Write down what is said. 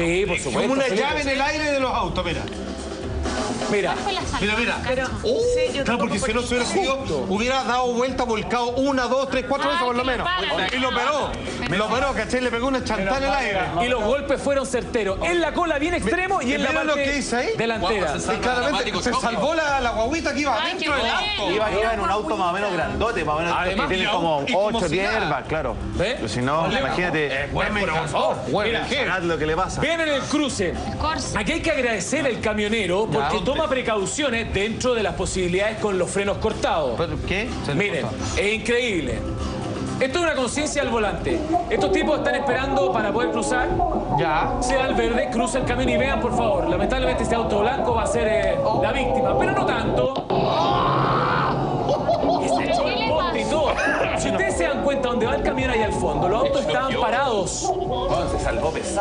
Sí, por supuesto. Como una llave en el aire de los autos, mira. Mira. Pero, sí, claro, porque si no se hubiera sido, hubiera dado vuelta, volcado una, dos, tres, cuatro veces por lo menos. Y lo operó. ¿Cachai? Le pegó una chantada en el aire. Y los golpes fueron certeros. En la cola bien extremo y en la parte delantera. Claramente se salvó la guaguita que iba dentro del auto. Iba en un auto más o menos grandote, más o menos. Tiene como 8, 10 airbags, claro. Si no, imagínate. Mirad lo que le pasa. Vean en el cruce. Aquí hay que agradecer al camionero porque toma precauciones dentro de las posibilidades con los frenos cortados. ¿Qué? Miren, es increíble. Esto es una conciencia al volante. Estos tipos están esperando para poder cruzar. Ya. Se da el verde, cruza el camión y vean, por favor. Lamentablemente este auto blanco va a ser la víctima, pero no tanto. Y se echó el poste y todo. Si ustedes se dan cuenta dónde va el camión ahí al fondo, los autos estaban parados. Se salvó pesado.